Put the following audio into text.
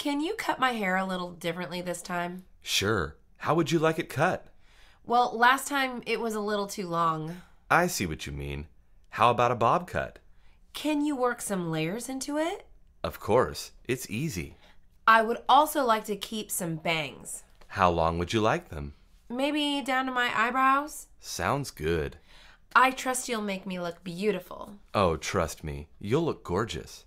Can you cut my hair a little differently this time? Sure. How would you like it cut? Well, last time it was a little too long. I see what you mean. How about a bob cut? Can you work some layers into it? Of course. It's easy. I would also like to keep some bangs. How long would you like them? Maybe down to my eyebrows? Sounds good. I trust you'll make me look beautiful. Oh, trust me. You'll look gorgeous.